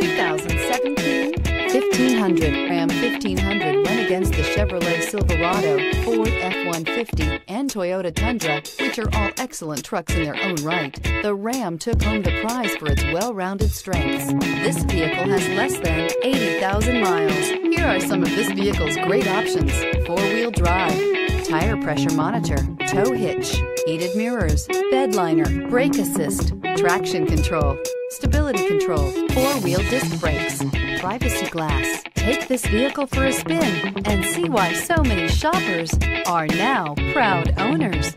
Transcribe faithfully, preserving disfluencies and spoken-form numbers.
twenty seventeen fifteen hundred. Ram fifteen hundred went against the Chevrolet Silverado, Ford F one fifty, and Toyota Tundra, which are all excellent trucks in their own right. The Ram took home the prize for its well-rounded strengths. This vehicle has less than eighty thousand miles. Here are some of this vehicle's great options: four-wheel drive, tire pressure monitor, tow hitch, heated mirrors, bed liner, brake assist, traction control, stability control, four-wheel disc brakes, privacy glass. Take this vehicle for a spin and see why so many shoppers are now proud owners.